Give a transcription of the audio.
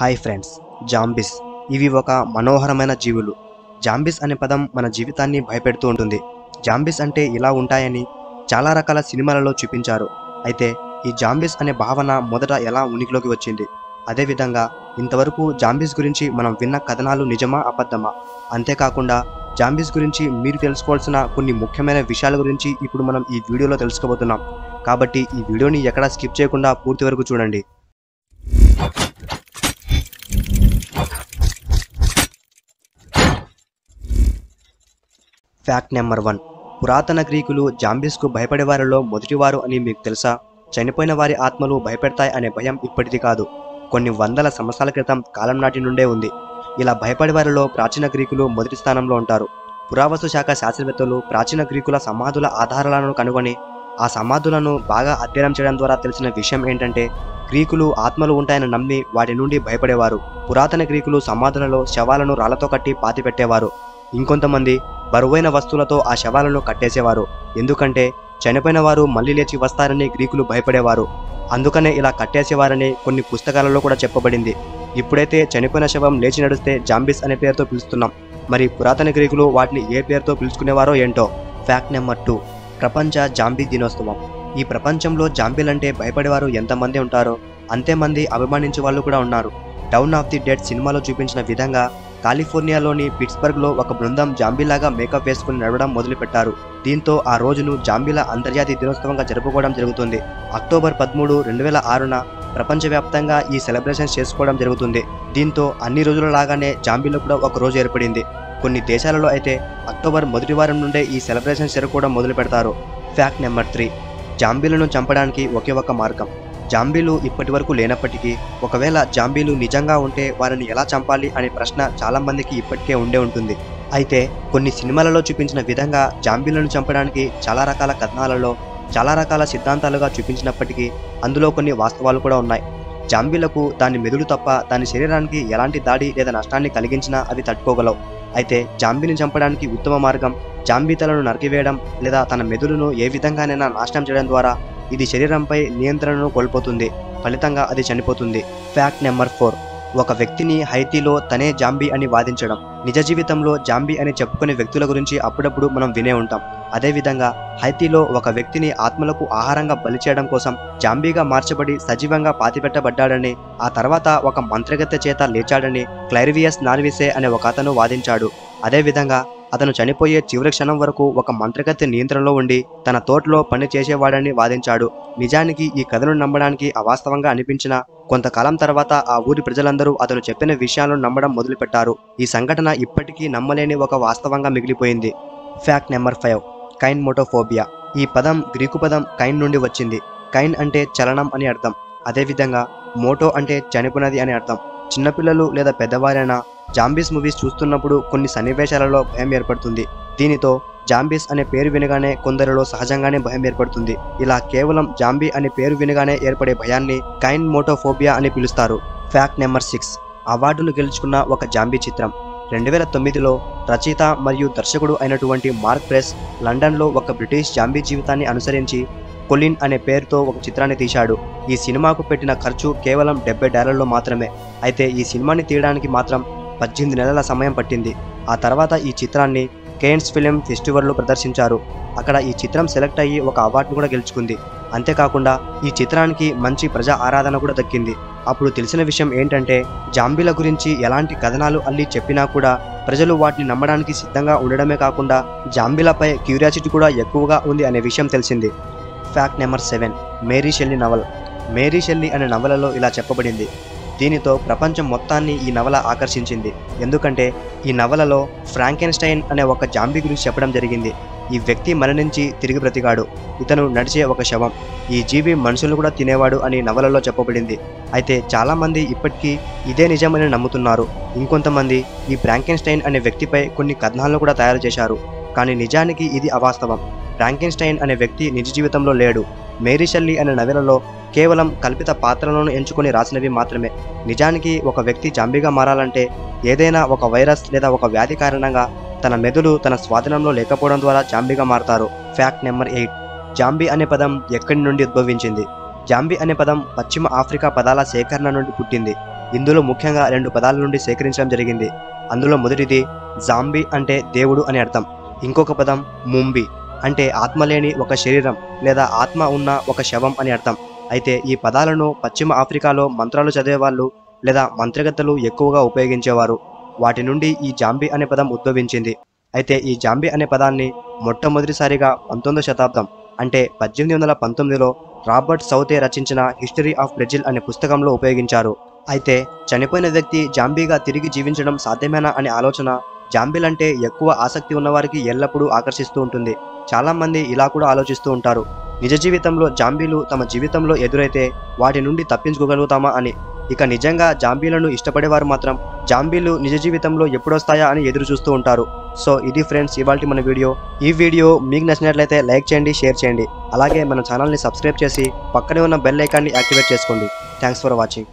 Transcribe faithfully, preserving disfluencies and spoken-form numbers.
Hi friends जांबीस इवी वोका मनोहरमैना जीवुलु जांबीस अने पदम मन जीवितान्नी भयपेडुतू उंटुंदी। जांबीस अंटे इला उंटायनी चाला रकाल सिनेमालो चूपिंचारु। अयिते ई जांबीस अने भावना मोदट एला उनिकिलोकी वच्चिंदी अदे विधंगा इंतवरकू जांबीस गुरिंची मनं विन्न कथनालु निजमा अबद्धमा अंते काकुंडा जांबीस गुरिंची मीरु तेलुसुकोवाल्సిన कोन्नि मुख्यमैन विषयाल गुरिंची इप्पुडु मनं ई वीडियोलो तेलुसुकोबोतुन्नाम काबट्टी ई वीडियोनी एक्कडा स्किप चेयकुंडा पूर्ति वरकू चूडंडी। फैक्ट नंबर वन पुरातन ग्रीकुलु जांबीस को भयपड़े वारिलो मोदटिवारु अनि मीकु तेलुसा। चनिपोयिन वारी आत्मलु भयपेडतायि अने भयं इप्पटिदी कादु कोन्नि वंदल संवत्सराल कृतं कालं नाटी नुंडे उंदी। इला भयपड़े वारिलो प्राचीन ग्रीकुलु मोदटि स्थानंलो उंटारु। पुरावस्तु शाख शास्त्रवेत्तलु प्राचीन ग्रीकुल समाधुल आधाराలను కనుగొని ఆ సమాధులను బాగా అధ్యయనం చేయడం ద్వారా తెలిసిన విషయం ఏంటంటే గ్రీకులు ఆత్మలు ఉంటాయని నమ్మి వాటి నుండి భయపడేవారు। పురాతన గ్రీకులు సమాధులలో శవాలను రాళ్లతో కట్టి పాతిపెట్టేవారు। ఇంకొంతమంది బరువైన వస్తువులతో ఆ శవాలను కట్టేసేవారు ఎందుకంటే చనిపోయిన వారు మళ్ళీ లేచి వస్తారని గ్రీకులు భయపడేవారు। అందుకనే ఇలా కట్టేసేవారని కొన్ని పుస్తకాలలో కూడా చెప్పబడింది। ఇప్పుడైతే చనిపోయిన శవం లేచి నడిస్తే జాంబీస్ అనే పేరుతో పిలుస్తున్నాం। మరి పురాతన గ్రీకులు వాటిని ఏ పేరుతో పిలుచుకునేవారో ఏంటో। ఫ్యాక్ట్ నెంబర్ టూ ప్రపంచ జాంబీ దినోత్సవం। ఈ ప్రపంచంలో జాంబీలంటే భయపడేవారు ఎంతమంది ఉంటారో అంతేమంది అభిమానించే వాళ్ళు కూడా ఉన్నారు। డౌన్ ఆఫ్ ది డెడ్ సినిమాలో చూపించిన విధంగా కాలిఫోర్నియాలోని పిట్స్బర్గ్లో ఒక బృందం జాంబీలాగా మేకప్ వేసుకుని నడవడం మొదలుపెట్టారు। దీంతో ఆ రోజును జాంబీల అంతర్జాతీయ దినోత్సవంగా జరుపుకోవడం జరుగుతుంది। అక్టోబర్ పదమూడు రెండు వేల ఆరున ప్రపంచవ్యాప్తంగా ఈ సెలబ్రేషన్ చేసుకోవడం జరుగుతుంది। దీంతో అన్ని రోజులలాగానే జాంబీలో కూడా ఒక రోజు ఏర్పడింది। కొన్ని దేశాలలో అయితే అక్టోబర్ మొదటి వారం నుండే ఈ సెలబ్రేషన్ జరుపుకోవడం మొదలు పెడతారు। ఫ్యాక్ట్ నెంబర్ త్రీ జాంబీలను చంపడానికి ఒకే ఒక మార్గం। జాంబీలు ఇప్పటి వరకు లేనప్పటికీ ఒకవేళ జాంబీలు నిజంగా ఉంటే వారిని ఎలా చంపాలి అనే ప్రశ్న చాలామందికి ఇప్పటికే ఉండే ఉంటుంది। అయితే కొన్ని సినిమాలలో చూపించిన విధంగా జాంబీలను చంపడానికి చాలా రకాల కథనాలలో చాలా రకాల సిద్ధాంతాలుగా చూపించినప్పటికీ అందులో కొన్ని వాస్తవాలు కూడా ఉన్నాయి। జాంబీలకు దాని మెదడు తప్ప దాని శరీరానికి ఎలాంటి దాడి లేదా నష్టాన్ని కలిగించినా అవి తట్టుకోగలవు। అయితే జాంబీని చంపడానికి ఉత్తమ మార్గం జాంబీ తలను నరికివేయడం లేదా తన మెదడును ఏ విధంగానైనా నాశనం చేయడం ద్వారా ఇది శరీరంపై నియంత్రణను కోల్పోతుంది, ఫలితంగా అది చనిపోతుంది। ఫ్యాక్ట్ నెంబర్ ఫోర్ ఒక వ్యక్తిని హైతీలో తనే జాంబీ అని వాదించడం। నిజ జీవితంలో జాంబీ అని చెప్పుకునే వ్యక్తుల గురించి అప్పుడప్పుడు మనం వినే ఉంటాం। అదేవిధంగా హైతీలో ఒక వ్యక్తిని ఆత్మలకు ఆహారంగా బలి చేయడం కోసం జాంబీగా మార్చబడి సజీవంగా పాతిపెట్టబడ్డాడని ఆ తర్వాత ఒక మంత్రగత్తె చేత లేచాడని క్లైరివియస్ నార్విసే అనే ఒక అతను వాదించాడు। అదేవిధంగా అతను చనిపోయే చివరి క్షణం వరకు ఒక మంత్రగత్తె నియంత్రణలో ఉండి తన తోటలో పని చేసేవాడని వాదించాడు। నిజానికి ఈ కథను నమ్మడానికి అవాస్తవంగా అనిపించినా కొంతకాలం తర్వాత ఆ ఊరి ప్రజలందరూ అతను చెప్పిన విషయాలను నమ్మడం మొదలుపెట్టారు। ఈ సంఘటన ఇప్పటికీ నమ్మలేని ఒక వాస్తవంగా మిగిలిపోయింది। Fact number five kinemortophobia. ఈ పదం గ్రీకు పదం కైన్ నుండి వచ్చింది। కైన్ అంటే చలనం అని అర్థం, అదేవిధంగా మోటో అంటే చనిపోయినది అని అర్థం। చిన్నపిల్లలు లేదా పెద్దవారైనా జాంబీస్ మూవీస్ చూస్తున్నప్పుడు కొన్ని సన్నివేశాలలో భయం ఏర్పడుతుంది। దీనితో జాంబీస్ అనే పేరు వినగానే కొందరిలో సహజంగానే భయం ఏర్పడుతుంది। ఇలా కేవలం జాంబీ అనే పేరు వినగానే ఏర్పడే భయాన్ని కైన్ మోటోఫోబియా అని పిలుస్తారు। ఫ్యాక్ట్ నెంబర్ సిక్స్ అవార్డును గెలుచుకున్న ఒక జాంబీ చిత్రం। రెండు వేల తొమ్మిదిలో రచయిత మరియు దర్శకుడు అయినటువంటి మార్క్ ప్రెస్ లండన్లో ఒక బ్రిటిష్ జాంబీ జీవితాన్ని అనుసరించి కొలిన్ అనే పేరుతో ఒక చిత్రాన్ని తీశాడు। ఈ సినిమాకు పెట్టిన ఖర్చు కేవలం డెబ్బై డాలర్లు మాత్రమే। అయితే ఈ సినిమాని తీయడానికి మాత్రం పద్దెనిమిది నెలల సమయం పట్టింది। ఆ తర్వాత ఈ చిత్రాన్ని కేన్స్ ఫిల్మ్ ఫెస్టివల్లో ప్రదర్శించారు। అక్కడ ఈ చిత్రం సెలెక్ట్ అయ్యి ఒక అవార్డును కూడా గెలుచుకుంది। అంతేకాకుండా ఈ చిత్రానికి మంచి ప్రజా ఆరాధన కూడా దక్కింది। అప్పుడు తెలిసిన విషయం ఏంటంటే జాంబీల గురించి ఎలాంటి కథనాలు అల్లి చెప్పినా కూడా ప్రజలు వాటిని నమ్మడానికి సిద్ధంగా ఉండడమే కాకుండా జాంబీలపై క్యూరియాసిటీ కూడా ఎక్కువగా ఉంది అనే విషయం తెలిసింది। Fact number seven Mary Shelley నవల। మేరీ షెల్లీ అనే నవలలో ఇలా చెప్పబడింది। దీనితో ప్రపంచం మొత్తాన్ని ఈ నవల ఆకర్షించింది ఎందుకంటే ఈ నవలలో ఫ్రాంకెన్స్టైన్ అనే ఒక జాంబీ గురించి చెప్పడం జరిగింది। ఈ వ్యక్తి మరణించి తిరిగి బ్రతికాడు, ఇతను నడిచే ఒక శవం, ఈ జీవి మనుషులు కూడా తినేవాడు అని నవలలో చెప్పబడింది। అయితే చాలామంది ఇప్పటికీ ఇదే నిజమని నమ్ముతున్నారు। ఇంకొంతమంది ఈ ఫ్రాంకెన్స్టైన్ అనే వ్యక్తిపై కొన్ని కథనాలను కూడా తయారు చేశారు, కానీ నిజానికి ఇది అవాస్తవం। ఫ్రాంకెన్స్టైన్ అనే వ్యక్తి నిజ జీవితంలో లేడు। మేరీ షెల్లీ అనే నవలలో కేవలం కల్పిత పాత్రలను ఎంచుకొని రాసినవి మాత్రమే। నిజానికి ఒక వ్యక్తి జాంబీగా మారాలంటే ఏదైనా ఒక వైరస్ లేదా ఒక వ్యాధి కారణంగా తన మెదడు తన స్వాధీనంలో లేకపోవడం ద్వారా జాంబీగా మారతారు। ఫ్యాక్ట్ నెంబర్ ఎయిట్ జాంబీ అనే పదం ఎక్కడి నుండి ఉద్భవించింది? జాంబీ అనే పదం పశ్చిమ ఆఫ్రికా పదాల సేకరణ నుండి పుట్టింది. ఇందులో ముఖ్యంగా రెండు పదాల నుండి సేకరించడం జరిగింది. అందులో మొదటిది జాంబీ అంటే దేవుడు అని అర్థం. ఇంకొక పదం ముంబీ అంటే ఆత్మ లేని ఒక శరీరం లేదా ఆత్మ ఉన్న ఒక శవం అని అర్థం. అయితే ఈ పదాలను పశ్చిమ ఆఫ్రికాలో మంత్రాలు చదివేవాళ్ళు లేదా మంత్రగత్తలు ఎక్కువగా ఉపయోగించేవారు. వాటి నుండి ఈ జాంబీ అనే పదం ఉద్భవించింది. అయితే ఈ జాంబీ అనే పదాన్ని మొట్టమొదటిసారిగా పంతొమ్మిదవ శతాబ్దం అంటే పద్దెనిమిది వందల పంతొమ్మిదిలో రాబర్ట్ సౌతే రచించిన హిస్టరీ ఆఫ్ బ్రెజిల్ అనే పుస్తకంలో ఉపయోగించారు. అయితే చనిపోయిన వ్యక్తి జాంబీగా తిరిగి జీవించడం సాధ్యమేనా అనే ఆలోచన జాంబీలంటే ఎక్కువ ఆసక్తి ఉన్నవారికి ఎల్లప్పుడూ ఆకర్షిస్తూ ఉంటుంది. చాలామంది ఇలా కూడా ఆలోచిస్తూ ఉంటారు, నిజ జీవితంలో జాంబీలు తమ జీవితంలో ఎదురైతే వాటి నుండి తప్పించుకోగలుగుతామా అని. ఇక నిజంగా జాంబీలను ఇష్టపడేవారు మాత్రం జాంబీలు నిజ జీవితంలో ఎప్పుడొస్తాయా అని ఎదురు చూస్తూ ఉంటారు. సో ఇది ఫ్రెండ్స్ ఇవాల్టి మన వీడియో. ఈ వీడియో మీకు నచ్చినట్లయితే లైక్ చేయండి, షేర్ చేయండి, అలాగే మన ఛానల్ని సబ్స్క్రైబ్ చేసి పక్కనే ఉన్న బెల్ ఐకాన్ని యాక్టివేట్ చేసుకోండి. Thanks for watching.